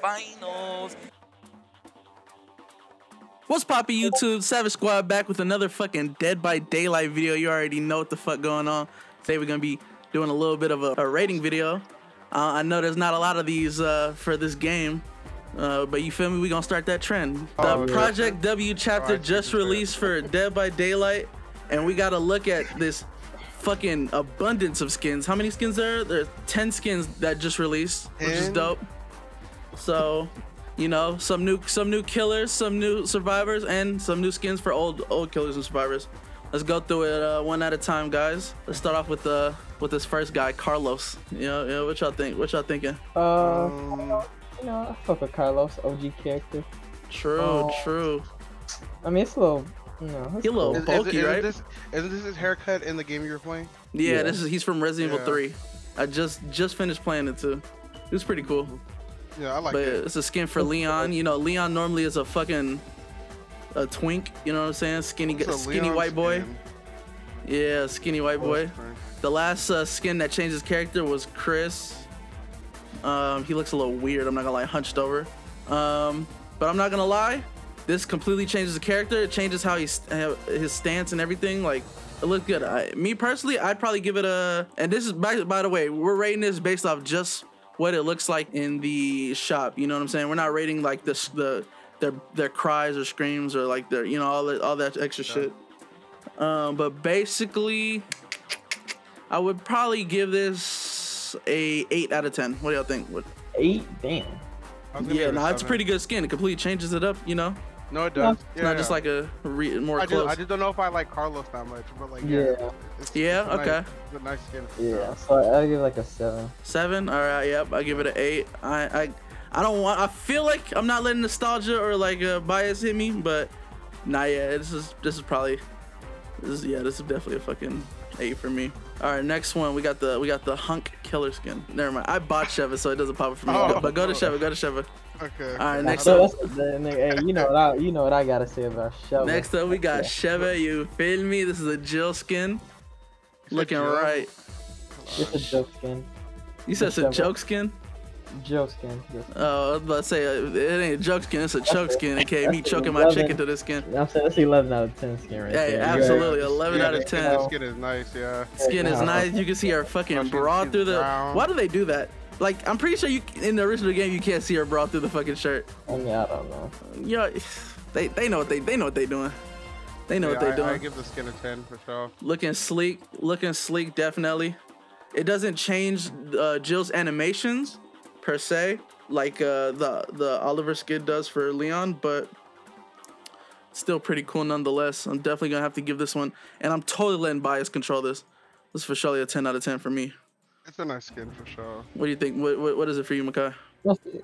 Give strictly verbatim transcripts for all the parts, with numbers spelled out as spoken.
finals. What's poppin' YouTube? Savage Squad back with another fucking Dead by Daylight video. You already know what the fuck going on. Today we're gonna be doing a little bit of a, a rating video. Uh, I know there's not a lot of these uh, for this game. Uh, but you feel me? We're gonna start that trend. The oh, yeah. Project W chapter Project just released for Dead by Daylight, and we gotta look at this fucking abundance of skins. How many skins there are? There's ten skins that just released, which is dope. So, you know, some new some new killers, some new survivors, and some new skins for old old killers and survivors. Let's go through it uh, one at a time, guys. Let's start off with the uh, with this first guy, Carlos. You know, you know what y'all think? What y'all thinking? Uh, um, you know, I fuck with Carlos, O G character. True, um, true. I mean, it's a little, you know, he a little cool. bulky, is, is, right? Isn't this, is this his haircut in the game you were playing? Yeah, yeah. this is he's from Resident Evil yeah. three. I just just finished playing it too. It was pretty cool. Yeah, I like it. But it's a skin for Leon. You know, Leon normally is a fucking a twink. You know what I'm saying? Skinny, skinny white boy. Skin. Yeah, skinny white boy. The last uh, skin that changed his character was Chris. Um, he looks a little weird. I'm not gonna lie, hunched over. Um, but I'm not gonna lie, this completely changes the character. It changes how he's his stance and everything. Like, it looked good. I, me personally, I'd probably give it a. And this is by, by the way, we're rating this based off just what it looks like in the shop. You know what I'm saying? We're not rating like this, the their their cries or screams or like their, you know, all that all that extra yeah. shit. Um, but basically, I would probably give this a eight out of ten. What do y'all think? What? Eight? Damn. Yeah, no, it's a pretty good skin. It completely changes it up, you know? No, it does. It's yeah, not yeah. just like a re more I close. Just, I just don't know if I like Carlos that much, but like, yeah. Yeah, it's, yeah it's okay. Nice, it's a nice skin. Yeah, so I'll give it like a seven. Seven? All right, yep. I'll give it an eight. I, I, I don't want, I feel like I'm not letting nostalgia or like a bias hit me, but nah, yeah, this is, this is probably, this is, yeah, this is definitely a fucking eight for me. All right, next one. We got the we got the hunk killer skin. Never mind. I bought Sheva, so it doesn't pop up for me. Oh, but go to Sheva. Go to Sheva. Okay. All right, next so up. Hey, you know what I you know what I gotta say about Sheva. Next up, we got Sheva. You feel me? This is a Jill skin. It's Looking Jill. right. It's a joke skin. You said it's a joke skin. Joke skin. Joke skin. Oh, I was about to say it ain't a joke skin. It's a choke skin. Okay, me choking my chicken to this skin. I'm saying that's eleven out of ten skin right there. Hey, absolutely, eleven out of ten. The skin is nice, yeah. Skin is nice. You can see her fucking bra through the. Why do they do that? Like, I'm pretty sure you in the original game you can't see her bra through the fucking shirt. I mean, I don't know. Yeah, they they know what they they know what they doing. They know what they doing. I give the skin a ten for sure. Looking sleek, looking sleek, definitely. It doesn't change uh, Jill's animations per se, like uh, the the Oliver skid does for Leon, but still pretty cool nonetheless. I'm definitely gonna have to give this one, and I'm totally letting bias control this. This is for surely a ten out of ten for me. It's a nice skin for sure. What do you think? What what, what is it for you, Makai? Yeah, it's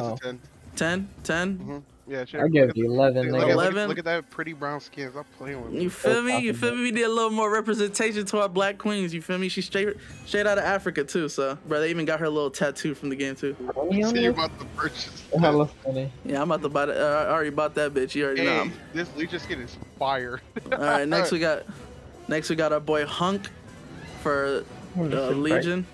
oh. a ten. ten? ten? Mm-hmm. Yeah, sure. I give you eleven. Look, eleven? Look, at, look at that pretty brown skin. I'm playing with. You feel me? You feel me? We did a little more representation to our black queens. You feel me? She's straight, straight out of Africa too. So, bro, they even got her little tattoo from the game too. You see, you're about to purchase. That. Yeah, I'm about to buy that. Uh, I already bought that bitch. You already hey, know. This Legion skin is fire. All right, next we got, next we got our boy Hunk, for the uh, Legion. Right?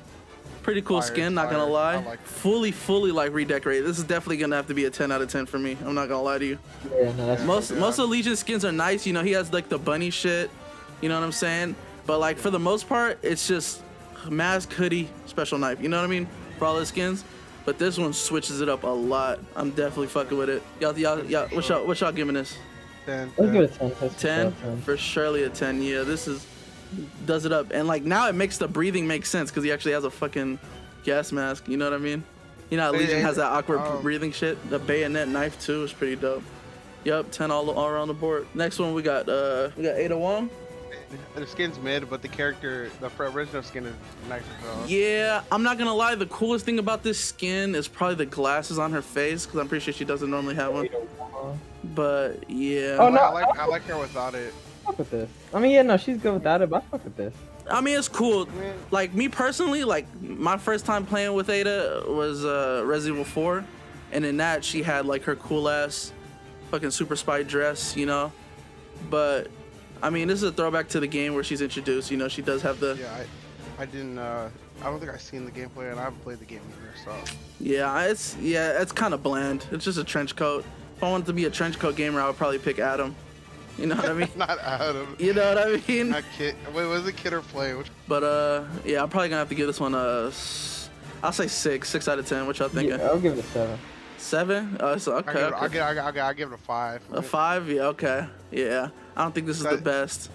Pretty cool fire, skin, not fire. gonna lie. Like fully, fully like redecorated. This is definitely gonna have to be a ten out of ten for me. I'm not gonna lie to you. Yeah, no, that's most yeah. most of Legion's skins are nice. You know, he has like the bunny shit. You know what I'm saying? But like for the most part, it's just mask, hoodie, special knife. You know what I mean? For all his skins. But this one switches it up a lot. I'm definitely fucking with it. Y'all, y'all, y'all. What y'all, what y'all giving this? Ten. Let's give it a ten. Ten? ten. For surely a ten. Yeah, this is. Does it up, and like now it makes the breathing make sense because he actually has a fucking gas mask. You know what I mean? You know, Legion has that awkward um, breathing shit. The bayonet knife too is pretty dope. Yep, ten all, all around the board. Next one we got uh we got Ada Wong. The skin's mid, but the character, the original skin is nice as well. Yeah, I'm not gonna lie. The coolest thing about this skin is probably the glasses on her face because I'm pretty sure she doesn't normally have one. But yeah. Oh no, I like I like her without it. Fuck with this. I mean, yeah, no, she's good without it, but I fuck with this. I mean, it's cool. Like me personally, like my first time playing with Ada was uh, Resident Evil four, and in that she had like her cool ass fucking super spy dress, you know. But I mean, this is a throwback to the game where she's introduced. You know, she does have the. Yeah, I, I I didn't. Uh, I don't think I've seen the gameplay, and I haven't played the game either. So. Yeah, it's yeah, it's kind of bland. It's just a trench coat. If I wanted to be a trench coat gamer, I would probably pick Adam. You know what I mean? Not Adam. You know what I mean? Not Kid. Wait, was it Kid or Play? Which but uh, yeah, I'm probably gonna have to give this one a. I'll say six, six out of ten. Which I think. Yeah, I'll give it a seven. Seven? Uh, so okay. I give, okay. I give, I give, I give it a five. A five? Yeah. Okay. Yeah. I don't think this is the best.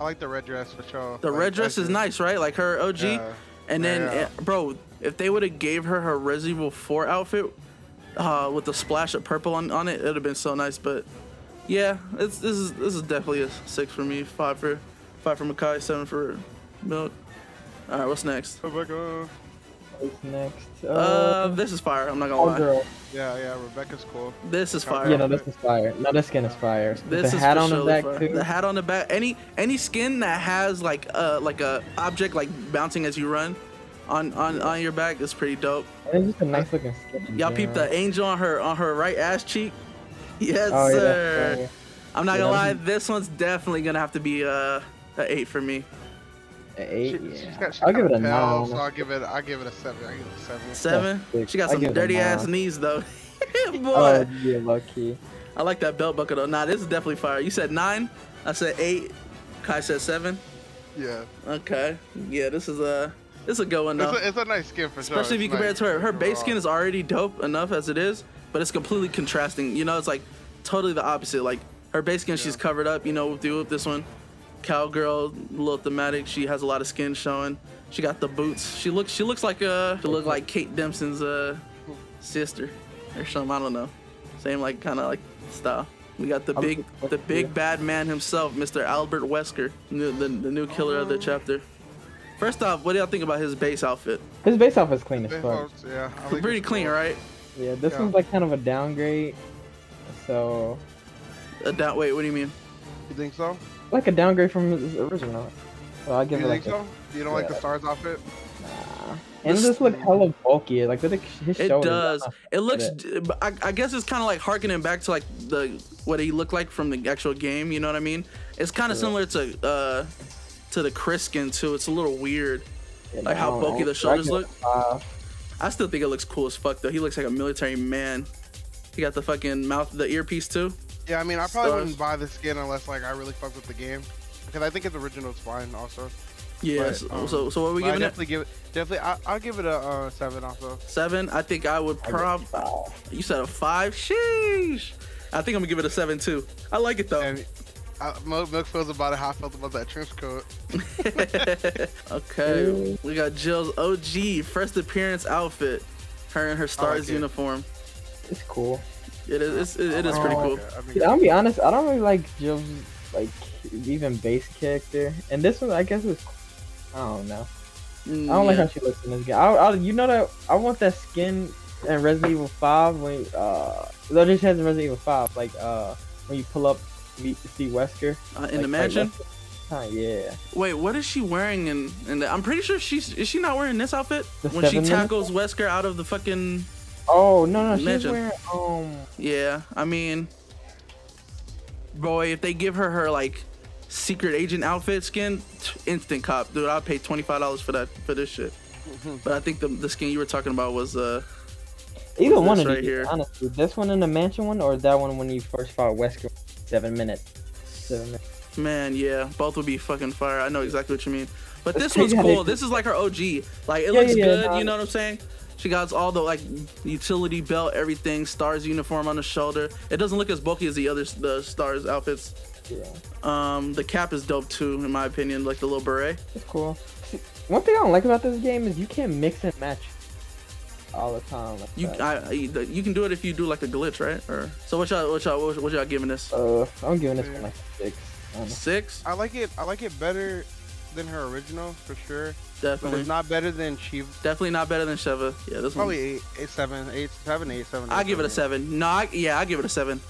I like the red dress for sure. The like, red dress is nice, right? Like her O G. Yeah. And then, yeah. it, bro, if they would have gave her her Resident Evil four outfit uh, with a splash of purple on, on it, it would have been so nice. But yeah, it's this is this is definitely a six for me. Five for five for Makai. Seven for Milk. All right, what's next? Rebecca. What's next? Uh, uh, this is fire. I'm not gonna lie. Girl. Yeah, yeah. Rebecca's cool. This is fire. Yeah, no, this is fire. No, this skin is fire. This the is hat on the back fire. Too. The hat on the back. Any any skin that has like uh like a object like bouncing as you run, on on on your back is pretty dope. And it's just a nice looking skin. Y'all peep the angel on her on her right ass cheek. Yes, oh, yeah, sir. I'm not yeah, gonna lie. This one's definitely gonna have to be uh an eight for me. Eight, she, yeah. got, I'll give it a pale, nine. So I'll give it. I give it a seven. I give it a seven. Seven. Six. She got some dirty ass knees though. Boy. Oh, yeah, lucky. I like that belt buckle though. Nah, this is definitely fire. You said nine. I said eight. Kai said seven. Yeah. Okay. Yeah, this is a this is a good one though. It's a, it's a nice skin for sure. Especially if you compare it to her. Her base skin is already dope enough as it is, but it's completely contrasting. You know, it's like totally the opposite. Like her base skin, yeah. she's covered up. You know, do with this one. Cowgirl, little thematic. She has a lot of skin showing. She got the boots. She looks. She looks like uh. She look like Kate Dempson's uh, sister, or something. I don't know. Same like kind of like style. We got the big, the big bad man himself, Mister Albert Wesker, the the, the new killer of the chapter. First off, what do y'all think about his base outfit? His base outfit's clean as fuck. Yeah, pretty clean, right? Yeah, this yeah. one's like kind of a downgrade. So. A down. Wait, what do you mean? You think so? Like a downgrade from his original. So I give you it like think so? A, you don't yeah. like the STARS outfit? Nah. And this, this looks hella bulky. Like the, his it does. It looks. It. I, I guess it's kind of like harkening back to like the what he looked like from the actual game. You know what I mean? It's kind of yeah. similar to uh to the Chris skin too. It's a little weird, yeah, like no, how bulky the shoulders look. Five. I still think it looks cool as fuck though. He looks like a military man. He got the fucking mouth, the earpiece too. Yeah, I mean, I probably Stars. wouldn't buy the skin unless like I really fucked with the game, because I think its original's fine also. Yeah. But, um, so, so what are we giving I definitely it? Give it definitely. I, I'll give it a uh, seven also. Seven. I think I would probably. You said a five. Sheesh. I think I'm gonna give it a seven too. I like it though. And I, Milk feels about it how I felt about that trench coat. Okay. Ooh. We got Jill's O G first appearance outfit. Her in her STARS like uniform. It. It's cool. It is. It's, it is pretty cool. Okay, I'll be honest. I don't really like Jill's like even base character, and this one I guess is. I don't know. I don't yeah. like how she looks in this game. I, I, you know that I want that skin in Resident Evil five when uh though this has in Resident Evil five like uh when you pull up meet see Wesker uh, in like, the mansion. Huh, yeah. Wait, what is she wearing? In, in the, I'm pretty sure she's is she not wearing this outfit the when she tackles minutes? Wesker out of the fucking. Oh no no she's wearing um yeah I mean boy if they give her her like secret agent outfit skin instant cop dude I'll pay twenty-five dollars for that for this shit but I think the, the skin you were talking about was uh either was one of right these here. Honestly this one in the mansion one or that one when you first fought Wesker seven minutes seven minutes man yeah both would be fucking fire I know exactly what you mean but it's this one's cool this is like her O G like it yeah, looks yeah, good yeah, no, you know what I'm saying. She got all the like utility belt, everything, STARS uniform on the shoulder. It doesn't look as bulky as the other the STARS outfits. Yeah. Um, the cap is dope too, in my opinion, like the little beret. It's cool. One thing I don't like about this game is you can't mix and match all the time. Like you, I, you can do it if you do like a glitch, right? Or so what y'all what y'all what y'all giving this? Uh, I'm giving this one like six. Six? I like it. I like it better than her original for sure. Definitely. But it's not better than Sheva. Definitely not better than Sheva. Yeah, this probably one. Probably eight, eight, seven, eight, seven, eight, seven. I give it a seven. No, I, yeah, I give it a seven,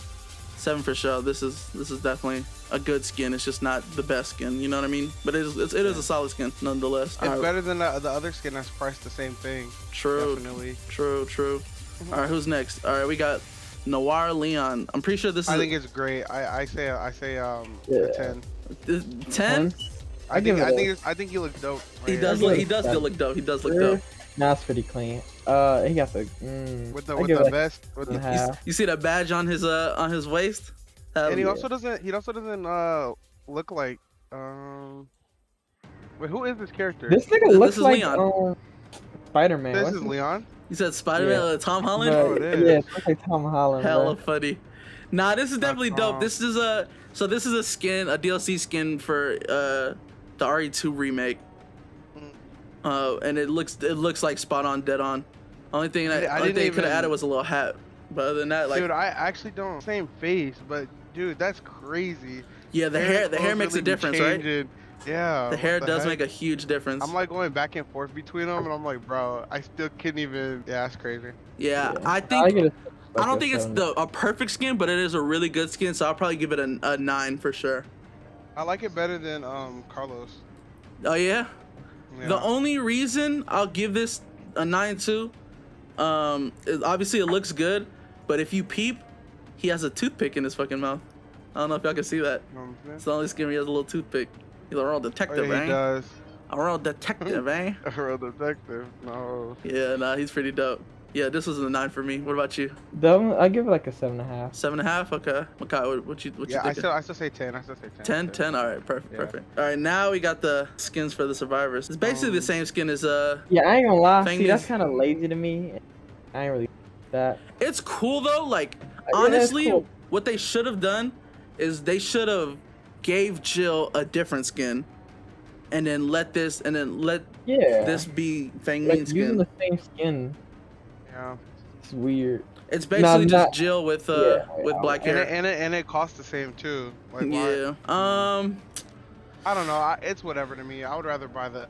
seven for sure. This is this is definitely a good skin. It's just not the best skin. You know what I mean? But it is it's, it is a solid skin nonetheless. It's right. better than the, the other skin that's priced the same thing. True. Definitely. True. True. Mm-hmm. All right, who's next? All right, we got Noir Leon. I'm pretty sure this. I is think a, it's great. I I say I say um yeah. a ten. Ten. I, I give think, it. I think, it's, I think he looks dope. Right he does. Look, he does still look dope. He does look dope. Nah, it's pretty clean. Uh, he got the mm, with the with the like vest. With the, you, you see that badge on his uh on his waist? Hell and he yeah. also doesn't. He also doesn't uh look like um. Wait, who is this character? This nigga looks this is like Leon. Uh, Spider-Man. This is Leon. You said Spider-Man, yeah. uh, Tom Holland? No, it is. Yeah, it looks like Tom Holland. Hella bro. funny. Nah, this is definitely That's dope. Wrong. This is a so this is a skin, a D L C skin for uh the R E two remake. Uh, and it looks it looks like spot on, dead on. Only thing that I only thing could have added was a little hat, but other than that, like dude, I actually don't same face, but dude, that's crazy. Yeah, the, the hair the hair makes really a difference, changing. right? Yeah, the hair the does heck? make a huge difference. I'm like going back and forth between them, and I'm like, bro, I still couldn't even. Yeah, that's crazy. Yeah, yeah. I think I, I don't think it's the a perfect skin, but it is a really good skin, so I'll probably give it a, a nine for sure. I like it better than um Carlos. Oh yeah? yeah, the only reason I'll give this a nine too, um, is obviously it looks good, but if you peep, he has a toothpick in his fucking mouth. I don't know if y'all can see that. Mm-hmm. It's the only skin where he has a little toothpick. He's a real detective, oh, yeah, he eh? Does. A real detective, eh? A real detective, no. Yeah, nah, he's pretty dope. Yeah, this was a nine for me. What about you? Dumb, I give it like a seven and a half. Seven and a half? Okay. Okay, what, what you what yeah, you Yeah, I still, I still say ten. I still say ten. Ten? Ten? All right, perfect, yeah. perfect. All right, now we got the skins for the survivors. It's basically um, the same skin as... uh. Yeah, I ain't gonna lie. See, that's kind of lazy to me. I ain't really that. It's cool, though. Like, honestly, yeah, cool. what they should have done is they should have... gave Jill a different skin, and then let this, and then let yeah. this be Feng Min like, skin. Using the same skin. Yeah, it's weird. It's basically no, just not... Jill with uh yeah, with yeah, black and hair, it, and it and it costs the same too. Like, yeah. Why? Um, I don't know. I, it's whatever to me. I would rather buy the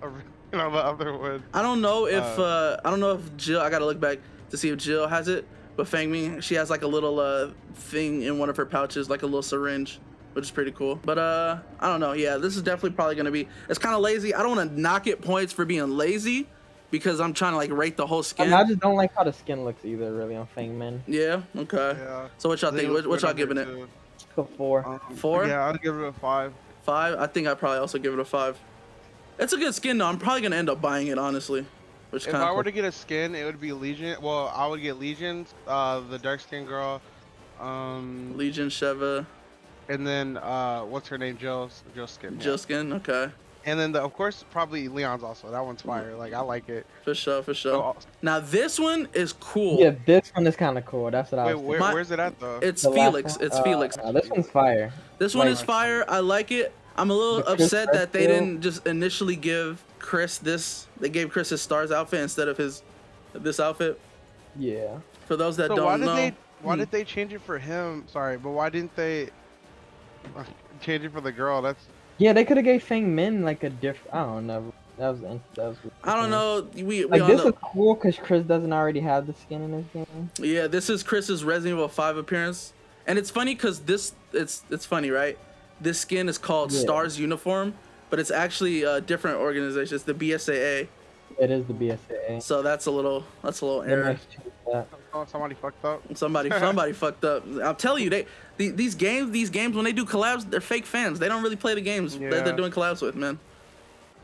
you know the other one. I don't know if uh, uh I don't know if Jill. I gotta look back to see if Jill has it. But Feng Min, she has like a little uh thing in one of her pouches, like a little syringe, which is pretty cool. But uh I don't know. Yeah, this is definitely probably gonna be, it's kind of lazy. I don't want to knock it points for being lazy, because I'm trying to like rate the whole skin. I mean, I just don't like how the skin looks either, really, on Feng Min. Yeah, okay. Yeah. So what y'all think? What, what y'all giving it? A four. Um, four? Yeah, I'd give it a five. Five? I think I'd probably also give it a five. It's a good skin though. I'm probably gonna end up buying it, honestly. Which if I were cool. to get a skin, it would be Legion. Well, I would get Legions, uh the dark skin girl, um Legion Sheva. And then, uh, what's her name? Jill, Jill Skin. Yeah. Jill Skin, okay. And then, the, of course, probably Leon's also. That one's fire. Like, I like it. For sure, for sure. Oh, now, this one is cool. Yeah, this one is kind of cool. That's what Wait, I was where, Where's it at, though? It's the Felix. It's uh, Felix. Uh, this one's fire. This one like, is fire. I like it. I'm a little upset that they didn't just initially give Chris this. They gave Chris his STARS outfit instead of his this outfit. Yeah. For those that so don't why did know. They, why hmm. did they change it for him? Sorry, but why didn't they... change it for the girl? That's yeah. They could have gave Feng Min like a different. I don't know. That was. That was I don't know. We, we like this know. is cool because Chris doesn't already have the skin in his game. Yeah, this is Chris's Resident Evil five appearance, and it's funny because this it's it's funny, right? This skin is called yeah. STARS Uniform, but it's actually a different organization. It's the B S A A. It is the B S A A. So that's a little that's a little error. Oh, somebody fucked up. Somebody, somebody fucked up. I'm telling you, they the, these games, these games when they do collabs, they're fake fans. They don't really play the games yeah. that they're doing collabs with, man.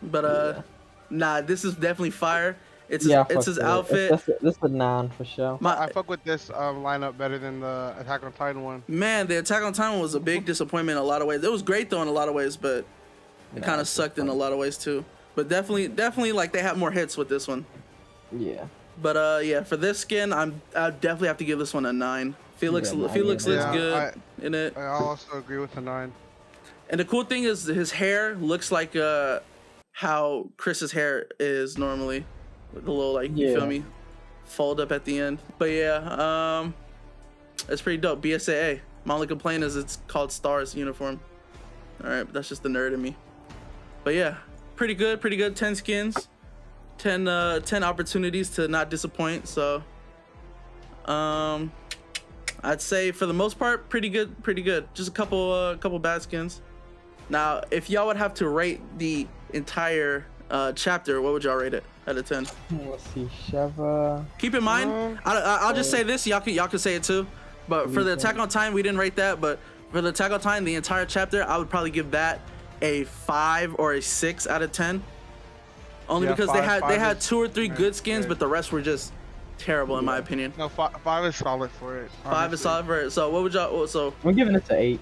But uh, yeah. nah, this is definitely fire. It's yeah, his, it's his it. outfit. It's, that's, this is a nine for sure. My, I fuck with this um, lineup better than the Attack on Titan one. Man, the Attack on Titan was a big disappointment in a lot of ways. It was great though in a lot of ways, but it nah, kind of sucked in a lot of ways too. But definitely, definitely like they have more hits with this one. Yeah. But uh, yeah, for this skin, I'm I definitely have to give this one a nine. Felix, yeah, Felix looks yeah, good I, in it. I also agree with the nine. And the cool thing is his hair looks like uh, how Chris's hair is normally, with a little like yeah. you feel me, fold up at the end. But yeah, um, it's pretty dope. B S A A. My only complaint is it's called STARS Uniform. All right, but that's just the nerd in me. But yeah, pretty good, pretty good. Ten skins. ten uh ten opportunities to not disappoint, so um I'd say for the most part pretty good, pretty good. Just a couple uh couple bad skins. Now if y'all would have to rate the entire uh chapter, what would y'all rate it out of ten? Let's see. Sheva, keep in mind uh, I, I, I'll just say this, y'all can y'all can say it too, but for the Attack on Titan we didn't rate that, but for the Attack on Titan the entire chapter I would probably give that a five or a six out of ten. Only yeah, because five, they had they had two or three is, good skins, yeah. but the rest were just terrible in yeah. my opinion. No, five, five is solid for it. Honestly. Five is solid for it. So what would y'all? So I'm giving it to eight.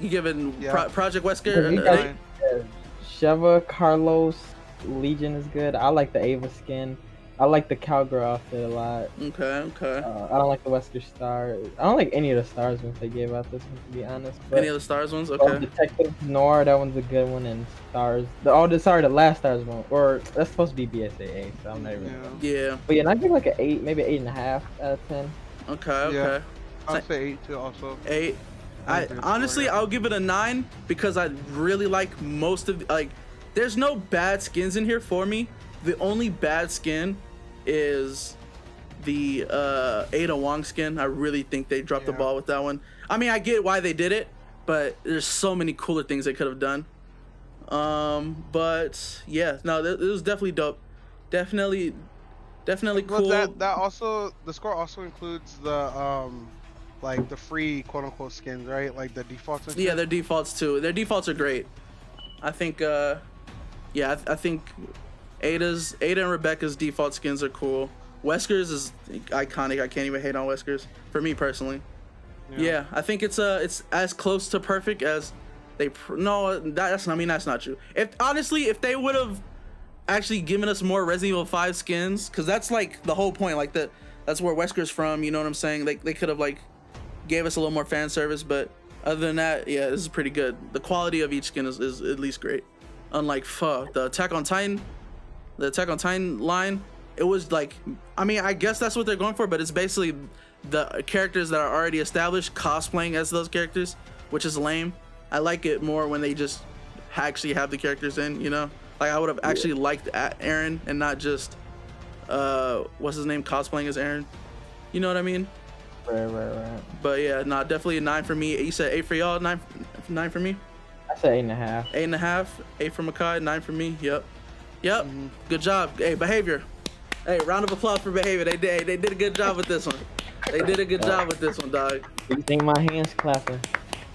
You giving yeah. Pro Project Wesker? An eight? Yeah. Sheva, Carlos, Legion is good. I like the Ava skin. I like the cowgirl outfit a lot. Okay, okay. Uh, I don't like the Wesker star. I don't like any of the stars ones they gave out this one, to be honest. But any of the stars ones? Okay. Detective Noir, that one's a good one, and stars. The, oh, the, sorry, the last stars one. Or that's supposed to be B S A A, so I'm not even. Yeah. yeah. But yeah, I give like an eight, maybe eight and a half out of ten. Okay, okay. Yeah. I'll say eight too, also. Eight. I honestly, I'll give it a nine because I really like most of like. There's no bad skins in here for me. The only bad skin is the uh Ada Wong skin. I really think they dropped yeah. the ball with that one. I mean, I get why they did it, but there's so many cooler things they could have done. Um but yeah, no, it was definitely dope. Definitely definitely cool. That, that also the score also includes the um like the free quote unquote skins, right? Like the defaults and yeah, their defaults too. Their defaults are great. I think uh yeah, I, th I think Ada's, Ada and Rebecca's default skins are cool. Wesker's is iconic. I can't even hate on Wesker's for me personally. Yeah, yeah I think it's uh, it's as close to perfect as they. Pr no, that, that's I mean that's not true. If honestly, if they would have actually given us more Resident Evil five skins, because that's like the whole point. Like that, that's where Wesker's from. You know what I'm saying? Like they could have like gave us a little more fan service, but other than that, yeah, this is pretty good. The quality of each skin is, is at least great. Unlike fuck the Attack on Titan. The Attack on Titan line, it was like, I mean, I guess that's what they're going for, but it's basically the characters that are already established cosplaying as those characters, which is lame. I like it more when they just actually have the characters in, you know? Like, I would have actually yeah. liked Aaron and not just, uh, what's his name, cosplaying as Aaron. You know what I mean? Right, right, right. But yeah, no, definitely a nine for me. You said eight for y'all, nine, nine for me? I said eight and a half. Eight and a half, eight for Makai, nine for me, yep. Yep, mm-hmm. Good job. Hey, Behavior. Hey, round of applause for Behavior. They did. They did a good job with this one. They did a good job with this one, dog. You think my hands clapping?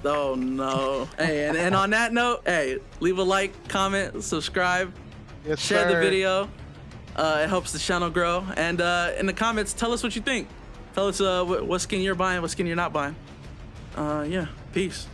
Oh no. Hey, and, and on that note, hey, leave a like, comment, subscribe, yes, share sir. the video. Uh, it helps the channel grow. And uh, in the comments, tell us what you think. Tell us uh, what, what skin you're buying, what skin you're not buying. Uh, yeah. Peace.